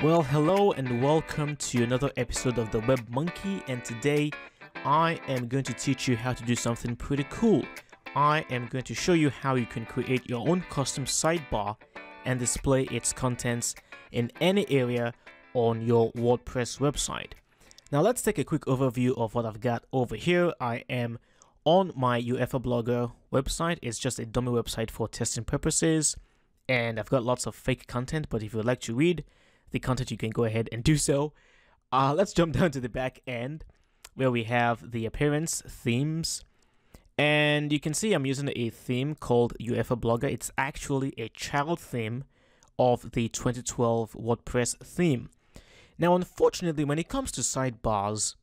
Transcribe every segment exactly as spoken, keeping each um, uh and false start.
Well, hello and welcome to another episode of the Web Monkey, and today I am going to teach you how to do something pretty cool. I am going to show you how you can create your own custom sidebar and display its contents in any area on your WordPress website. Now let's take a quick overview of what I've got over here. I am on my U F A Blogger website. It's just a dummy website for testing purposes, and I've got lots of fake content, but if you'd like to read the content, you can go ahead and do so. Uh, let's jump down to the back end where we have the appearance, themes, and you can see I'm using a theme called U F L Blogger. It's actually a child theme of the twenty twelve WordPress theme. Now, unfortunately, when it comes to sidebars,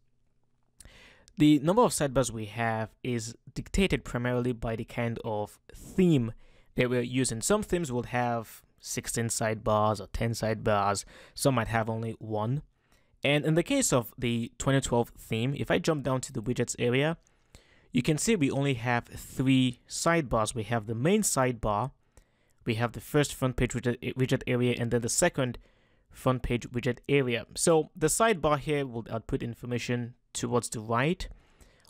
the number of sidebars we have is dictated primarily by the kind of theme that we're using. Some themes will have sixteen sidebars or ten sidebars, some might have only one. And in the case of the twenty twelve theme, if I jump down to the widgets area, you can see we only have three sidebars. We have the main sidebar, we have the first front page widget area, and then the second front page widget area. So the sidebar here will output information towards the right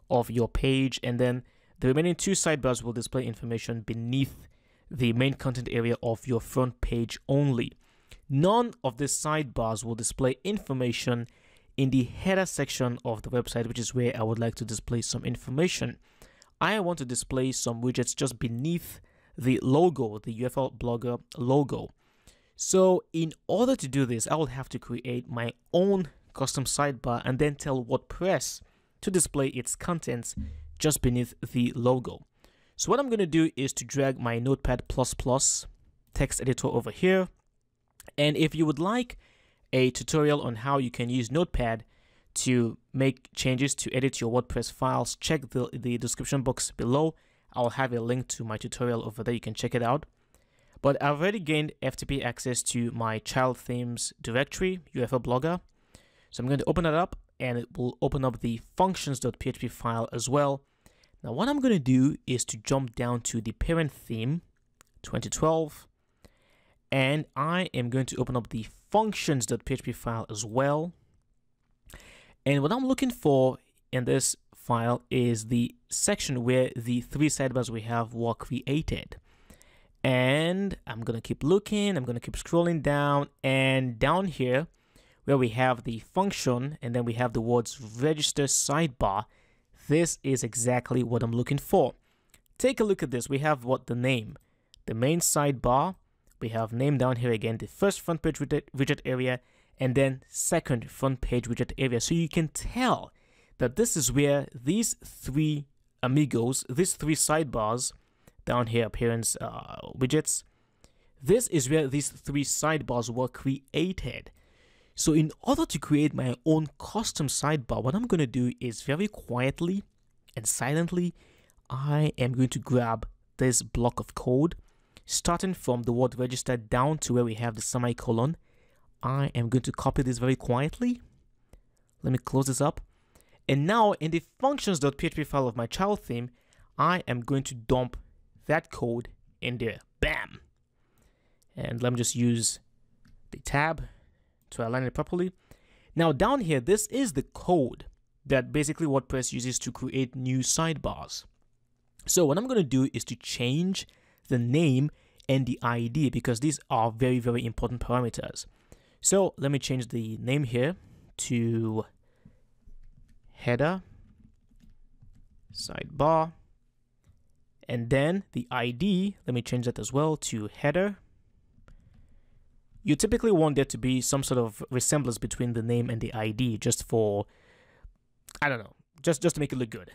of your page, and then the remaining two sidebars will display information beneath the main content area of your front page only. None of the sidebars will display information in the header section of the website, which is where I would like to display some information. I want to display some widgets just beneath the logo, the U F L Blogger logo. So in order to do this, I will have to create my own custom sidebar and then tell WordPress to display its contents just beneath the logo. So what I'm going to do is to drag my Notepad plus plus text editor over here. And if you would like a tutorial on how you can use Notepad to make changes to edit your WordPress files, check the, the description box below. I'll have a link to my tutorial over there. You can check it out. But I've already gained F T P access to my child themes directory, U F A Blogger. So I'm going to open that up, and it will open up the functions dot P H P file as well. Now what I'm going to do is to jump down to the parent theme, twenty twelve, and I am going to open up the functions dot P H P file as well. And what I'm looking for in this file is the section where the three sidebars we have were created. And I'm going to keep looking, I'm going to keep scrolling down, and down here where we have the function and then we have the words register sidebar. This is exactly what I'm looking for. Take a look at this. We have what the name, the main sidebar. We have name down here again, the first front page widget area, and then second front page widget area. So you can tell that this is where these three amigos, these three sidebars down here, appearance uh, widgets, this is where these three sidebars were created. So in order to create my own custom sidebar, what I'm going to do is very quietly and silently, I am going to grab this block of code, starting from the word register down to where we have the semicolon. I am going to copy this very quietly. Let me close this up. And now in the functions dot P H P file of my child theme, I am going to dump that code in there. Bam! And let me just use the tab to align it properly. Now down here, this is the code that basically WordPress uses to create new sidebars. So what I'm going to do is to change the name and the I D, because these are very, very important parameters. So let me change the name here to header sidebar, and then the I D, let me change that as well to header. You typically want there to be some sort of resemblance between the name and the I D, just for, I don't know, just, just to make it look good.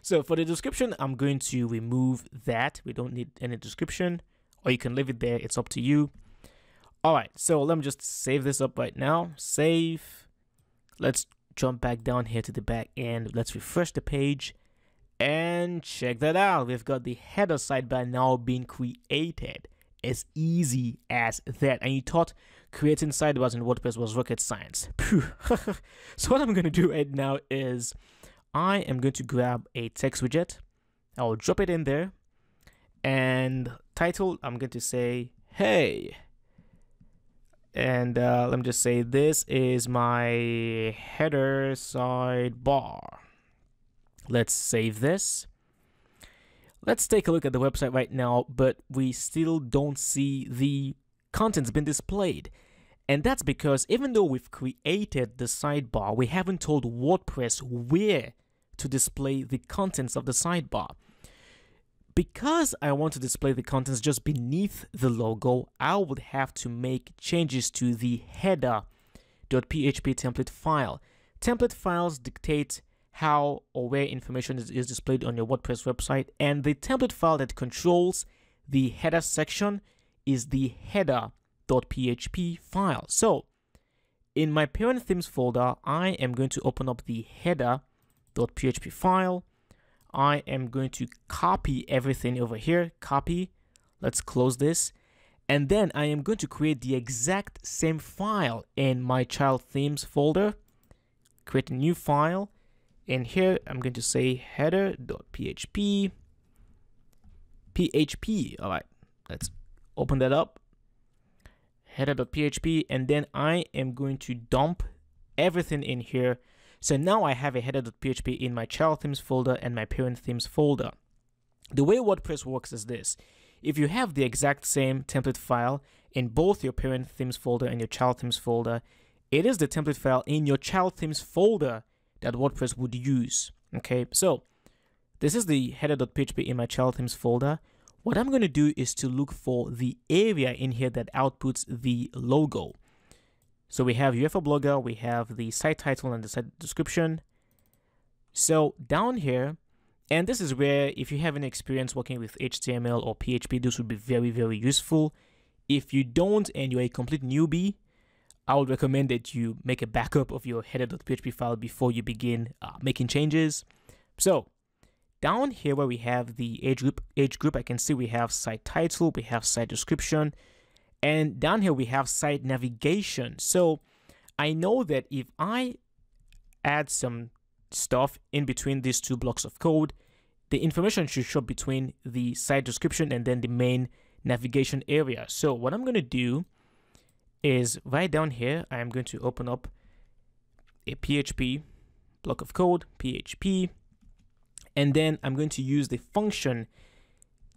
So for the description, I'm going to remove that. We don't need any description, or you can leave it there. It's up to you. All right, so let me just save this up right now. Save. Let's jump back down here to the back end. Let's refresh the page and check that out. We've got the header sidebar now being created. As easy as that. And you thought creating sidebars in WordPress was rocket science. So what I'm going to do right now is I am going to grab a text widget. I'll drop it in there. And title, I'm going to say, hey, And uh, let me just say this is my header sidebar. Let's save this. Let's take a look at the website right now, but we still don't see the content's been displayed. And that's because even though we've created the sidebar, we haven't told WordPress where to display the contents of the sidebar. Because I want to display the contents just beneath the logo, I would have to make changes to the header.php template file. Template files dictate how or where information is, is displayed on your WordPress website, and the template file that controls the header section is the header .php file. So in my parent themes folder, I am going to open up the header.php file. I am going to copy everything over here. Copy. Let's close this. And then I am going to create the exact same file in my child themes folder. Create a new file. And here I'm going to say header.php. P H P. All right. Let's open that up. header.php, and then I am going to dump everything in here. So now I have a header.php in my child themes folder and my parent themes folder. The way WordPress works is this. If you have the exact same template file in both your parent themes folder and your child themes folder, it is the template file in your child themes folder that WordPress would use. Okay, so this is the header.php in my child themes folder. What I'm going to do is to look for the area in here that outputs the logo. So we have U F A Blogger, we have the site title and the site description. So down here, and this is where if you have any experience working with H T M L or P H P, this would be very, very useful. If you don't and you're a complete newbie, I would recommend that you make a backup of your header.php file before you begin uh, making changes. So down here where we have the age group, age group, I can see we have site title, we have site description, and down here we have site navigation. So I know that if I add some stuff in between these two blocks of code, the information should show between the site description and then the main navigation area. So what I'm going to do is right down here, I'm going to open up a P H P block of code, P H P. And then I'm going to use the function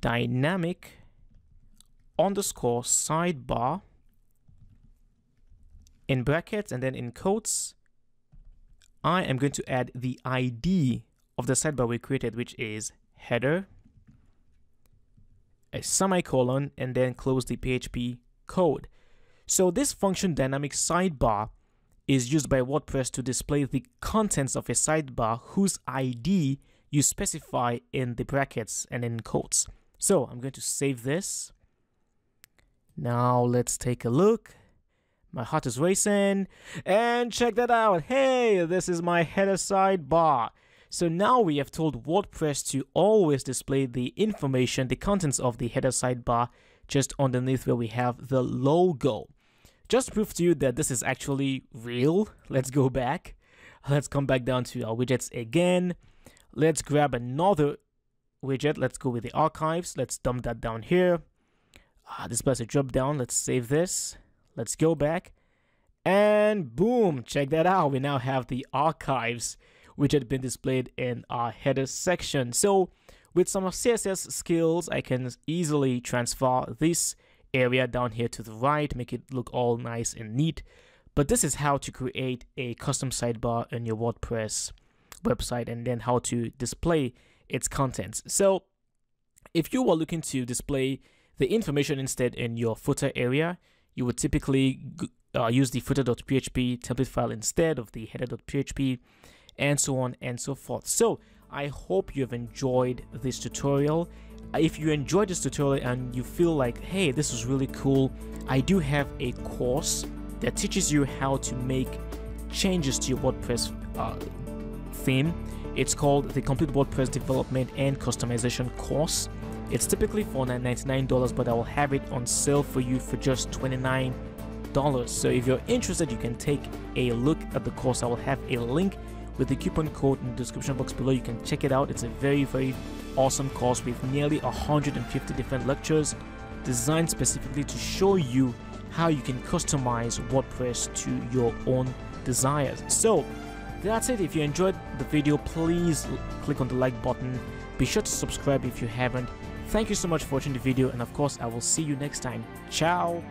dynamic underscore sidebar in brackets and then in quotes. I am going to add the I D of the sidebar we created, which is header, a semicolon, and then close the P H P code. So this function dynamic sidebar is used by WordPress to display the contents of a sidebar whose I D you specify in the brackets and in quotes. So I'm going to save this. Now let's take a look. My heart is racing, and check that out. Hey, this is my header sidebar. So now we have told WordPress to always display the information, the contents of the header sidebar just underneath where we have the logo. Just to prove to you that this is actually real, let's go back. Let's come back down to our widgets again. Let's grab another widget. Let's go with the archives. Let's dump that down here. Ah, this place a drop down. Let's save this. Let's go back. And boom, check that out. We now have the archives, which had been displayed in our header section. So with some C S S skills, I can easily transfer this area down here to the right, make it look all nice and neat. But this is how to create a custom sidebar in your WordPress website and then how to display its contents. So if you were looking to display the information instead in your footer area, you would typically uh, use the footer.php template file instead of the header.php, and so on and so forth. So I hope you've enjoyed this tutorial. If you enjoyed this tutorial and you feel like, hey, this is really cool, I do have a course that teaches you how to make changes to your WordPress uh, theme. It's called the Complete WordPress Development and Customization Course. It's typically for ninety-nine dollars, but I will have it on sale for you for just twenty-nine dollars. So if you're interested, you can take a look at the course. I will have a link with the coupon code in the description box below. You can check it out. It's a very, very awesome course with nearly one hundred fifty different lectures designed specifically to show you how you can customize WordPress to your own desires. So that's it. If you enjoyed the video, please click on the like button. Be sure to subscribe if you haven't. Thank you so much for watching the video, and of course I will see you next time. Ciao.